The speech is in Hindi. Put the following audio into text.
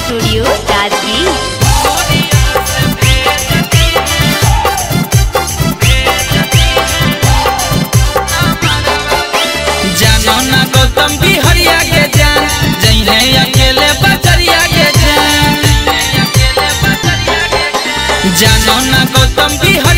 स्टूडियो राजगीर। जानो ना गौतम भी